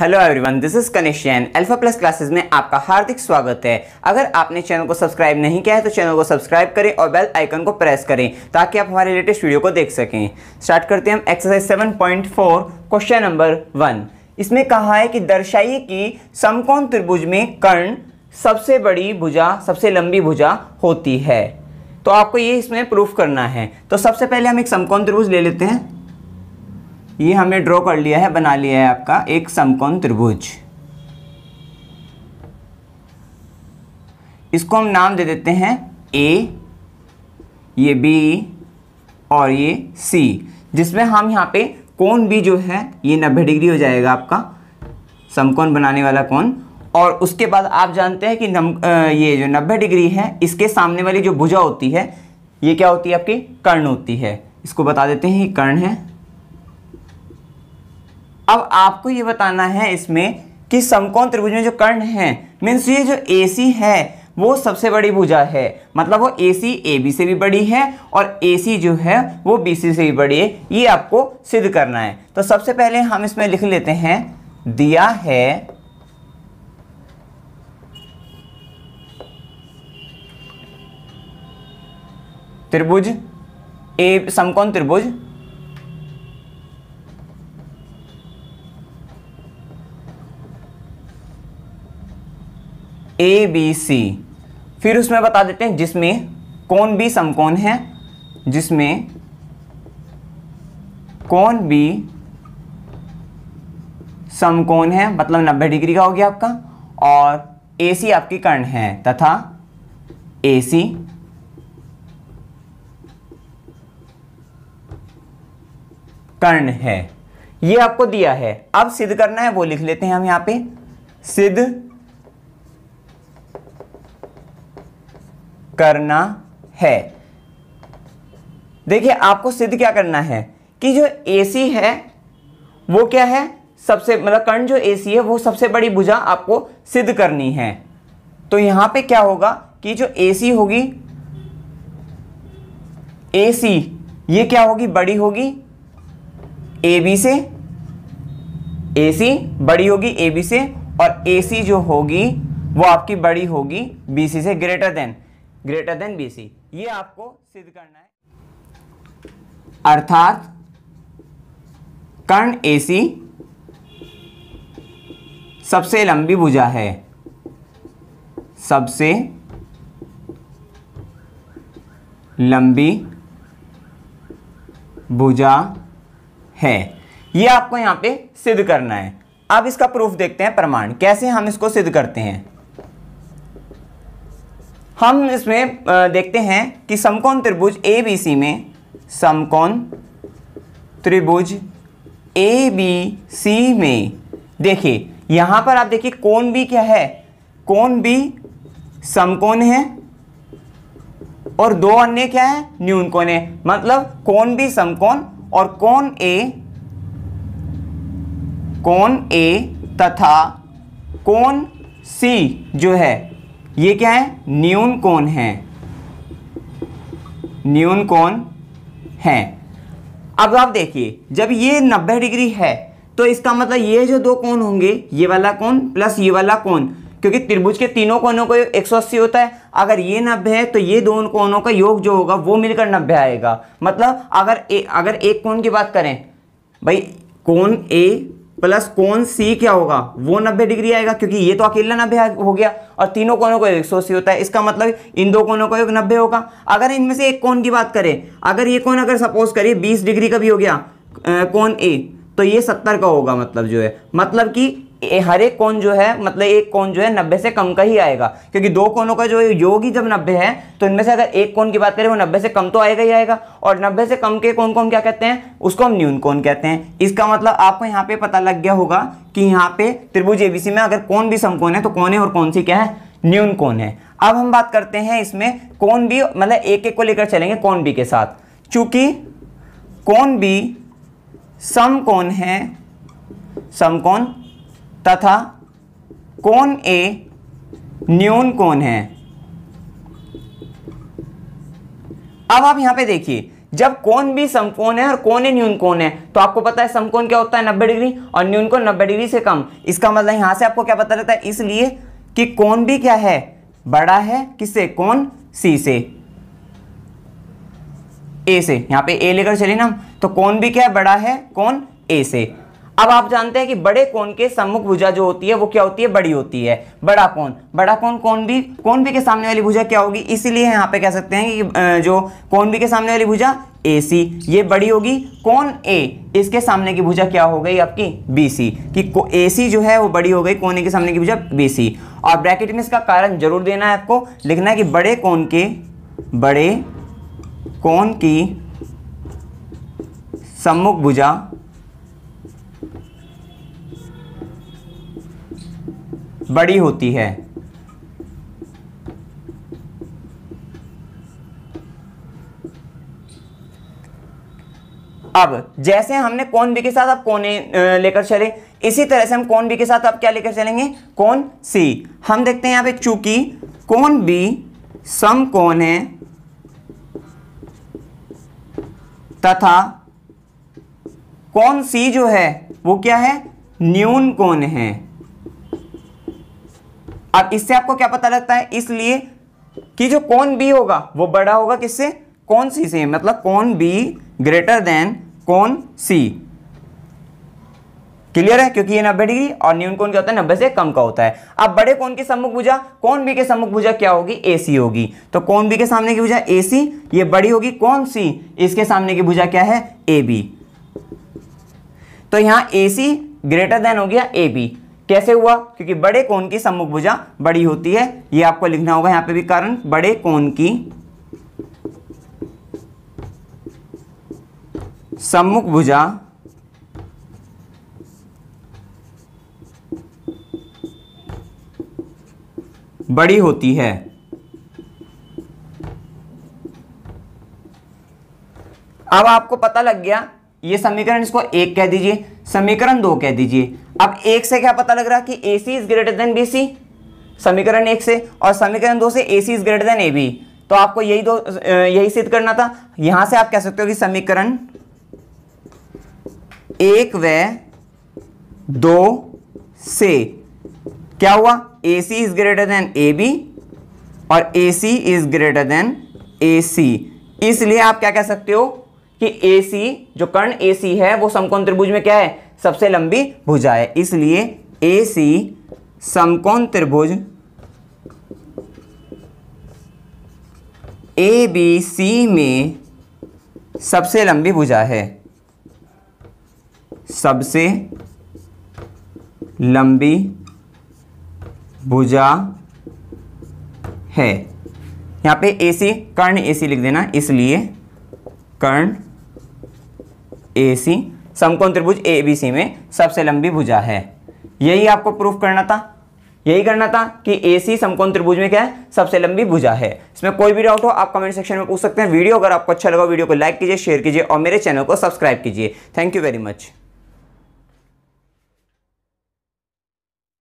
Hello everyone, this is connection alpha plus classes में आपका हार्दिक स्वागत है। अगर आपने चैनल को सब्सक्राइब नहीं किया है तो चैनल को सब्सक्राइब करें और बेल आइकन को प्रेस करें ताकि आप हमारे लेटेस्ट वीडियो को देख सकें। स्टार्ट करते हैं हम एक्सरसाइज 7.4 क्वेश्चन नंबर 1। इसमें कहा है कि दर्शाइए कि समकोण त्रिभुज में कर्ण सबसे बड़ी भुजा, सबसे लंबी भुजा होती है। तो आपको ये इसमें प्रूफ करना है। तो सबसे पहले हम एक समकोण त्रिभुज ले लेते हैं। ये हमने ड्रॉ कर लिया है, बना लिया है आपका एक समकोण त्रिभुज। इसको हम नाम दे देते हैं ए, ये बी और ये सी, जिसमें हम यहाँ पे कोण बी जो है ये 90 डिग्री हो जाएगा आपका समकोण बनाने वाला कोण। और उसके बाद आप जानते हैं कि ये जो 90 डिग्री है इसके सामने वाली जो भुजा होती है ये क्या होती है, आपकी कर्ण होती है। इसको बता देते हैं ये कर्ण है। अब आपको ये बताना है इसमें कि समकोण त्रिभुज में जो कर्ण हैं, मीन्स ये जो AC है वो सबसे बड़ी भुजा है, मतलब वो AC AB से भी बड़ी है और AC जो है वो BC से भी बड़ी है। ये आपको सिद्ध करना है। तो सबसे पहले हम इसमें लिख लेते हैं, दिया है त्रिभुज ए, समकोण त्रिभुज ए बी सी। फिर उसमें बता देते हैं जिसमें कोण बी समकोण है, जिसमें कोण बी समकोण है मतलब 90 डिग्री का हो गया आपका, और ए सी आपकी कर्ण है तथा ए सी कर्ण है। ये आपको दिया है। अब सिद्ध करना है, वो लिख लेते हैं हम यहाँ पे, सिद्ध करना है। देखिए आपको सिद्ध क्या करना है कि जो AC है वो क्या है, सबसे मतलब कर्ण जो AC है वो सबसे बड़ी भुजा आपको सिद्ध करनी है। तो यहाँ पे क्या होगा कि जो AC होगी, AC ये क्या होगी, बड़ी होगी AB से, AC बड़ी होगी AB से, और AC जो होगी वो आपकी बड़ी होगी BC से, ग्रेटर देन BC। ये आपको सिद्ध करना है, अर्थात कर्ण AC सबसे लंबी भुजा है, सबसे लंबी भुजा है। ये आपको यहाँ पे सिद्ध करना है। अब इसका प्रूफ देखते हैं, प्रमाण कैसे हम इसको सिद्ध करते हैं। हम इसमें देखते हैं कि समकोण त्रिभुज ABC में, समकोण त्रिभुज ABC में देखिए यहाँ पर आप देखिए कोण B क्या है, कोण B समकोण है और दो अन्य क्या है, न्यून कोण है। मतलब कोण B समकोण और कोण A तथा कोण C जो है ये क्या है, न्यून कोण है, न्यून कोण है। अब आप देखिए जब ये 90 डिग्री है तो इसका मतलब ये जो दो कोण होंगे, ये वाला कोण प्लस ये वाला कोण, क्योंकि त्रिभुज के तीनों कोणों का 180 होता है। अगर ये 90 है तो ये दोनों कोणों का योग जो होगा वो मिलकर 90 आएगा। मतलब अगर एक कोण की बात करें भाई, कोण A प्लस कोण C क्या होगा, वो 90 डिग्री आएगा क्योंकि ये तो अकेला 90 हो गया और तीनों कोणों का 180 होता है। इसका मतलब इन दो कोणों का योग 90 होगा। अगर इनमें से एक कोण की बात करें, अगर ये कोण अगर सपोज करिए 20 डिग्री का भी हो गया कोण A, तो ये 70 का होगा। मतलब जो है, मतलब कि हर एक कोण जो है, मतलब एक कोण जो है 90 से कम का ही आएगा क्योंकि दो कोणों का जो योग ही जब 90 है तो इनमें से अगर एक कोण की बात करें वो 90 से कम तो आएगा ही आएगा, और 90 से कम के कोण को हम क्या कहते हैं, उसको हम न्यून कोण कहते हैं। इसका मतलब आपको यहाँ पे पता लग गया होगा कि यहाँ पे त्रिभुज ABC में अगर कोण भी समकोण है तो कोण है और कोण सी क्या है, न्यून कोण है। अब हम बात करते हैं इसमें कोण B, मतलब एक एक को लेकर चलेंगे कोण B के साथ। चूंकि कोण B समकोण है, समकोण तथा कोण A न्यून कोण है। अब आप यहाँ पे देखिए जब कोण भी समकोण है और कोण ही न्यून कोण है, तो आपको पता है समकोण क्या होता है 90 डिग्री और न्यून कोण 90 डिग्री से कम। इसका मतलब यहाँ से आपको क्या पता रहता है, इसलिए कि कोण भी क्या है, बड़ा है किससे, कोण सी से, ए से। यहाँ पे ए लेकर चले ना, तो कोण भी क्या है, बड़ा है कोण ए से। अब आप जानते हैं कि बड़े कोण के सम्मुख भुजा जो होती है वो क्या होती है, बड़ी होती है। बड़ा कोण, बड़ा कोण कोण बी के सामने वाली भुजा क्या होगी, इसीलिए यहाँ पे कह सकते हैं कि जो कोण बी के सामने वाली भुजा AC ये बड़ी होगी, कोण A इसके सामने की भुजा क्या हो गई आपकी BC, कि AC जो है वो बड़ी हो गई कोण A के सामने की भुजा BC। और ब्रैकेट में इसका कारण जरूर देना है, आपको लिखना है कि बड़े कोण की सम्मुख भुजा बड़ी होती है। अब जैसे हमने कोण B के साथ अब कोण A लेकर चले, इसी तरह से हम कोण B के साथ अब क्या लेकर चलेंगे, कोण C। हम देखते हैं यहाँ पे चूंकि कोण B समकोण है तथा कोण C जो है वो क्या है, न्यून कोण है। अब इससे आपको क्या पता लगता है, इसलिए कि जो कोण B होगा वो बड़ा होगा किससे, कोण C से, मतलब कोण B ग्रेटर देन कोण C। क्लियर है, क्योंकि ये 90 डिग्री और न्यून कोण क्या होता है 90 से कम का होता है। अब बड़े कोण की सम्मुख भुजा, कोण B के सम्मुख भुजा क्या होगी, AC होगी। तो कोण B के सामने की भुजा AC ये बड़ी होगी कोण C, इसके सामने की भुजा क्या है AB। तो यहाँ AC ग्रेटर देन हो गया AB। कैसे हुआ, क्योंकि बड़े कोण की सम्मुख भुजा बड़ी होती है। ये आपको लिखना होगा यहाँ पे भी कारण, बड़े कोण की सम्मुख भुजा बड़ी होती है। अब आपको पता लग गया, ये समीकरण इसको एक कह दीजिए, समीकरण दो कह दीजिए। अब एक से क्या पता लग रहा कि AC is greater than BC, समीकरण एक से, और समीकरण दो से AC is greater than AB। तो आपको यही सिद्ध करना था। यहां से आप कह सकते हो कि समीकरण एक व दो से क्या हुआ, AC is greater than AB और AC is greater than AC। इसलिए आप क्या कह सकते हो कि AC जो कर्ण AC है वो समकोण त्रिभुज में क्या है, सबसे लंबी भुजा है। इसलिए AC समकोण त्रिभुज ABC में सबसे लंबी भुजा है, सबसे लंबी भुजा है। यहाँ पे AC कर्ण AC लिख देना, इसलिए कर्ण AC समकोण त्रिभुज ABC में सबसे लंबी भुजा है। यही आपको प्रूफ करना था, यही करना था कि AC समकोण त्रिभुज में क्या है, सबसे लंबी भुजा है। इसमें कोई भी डाउट हो आप कमेंट सेक्शन में पूछ सकते हैं। वीडियो अगर आपको अच्छा लगा वीडियो को लाइक कीजिए, शेयर कीजिए और मेरे चैनल को सब्सक्राइब कीजिए। Thank you very much.